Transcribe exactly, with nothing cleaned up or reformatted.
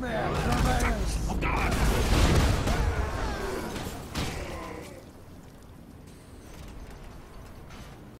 man.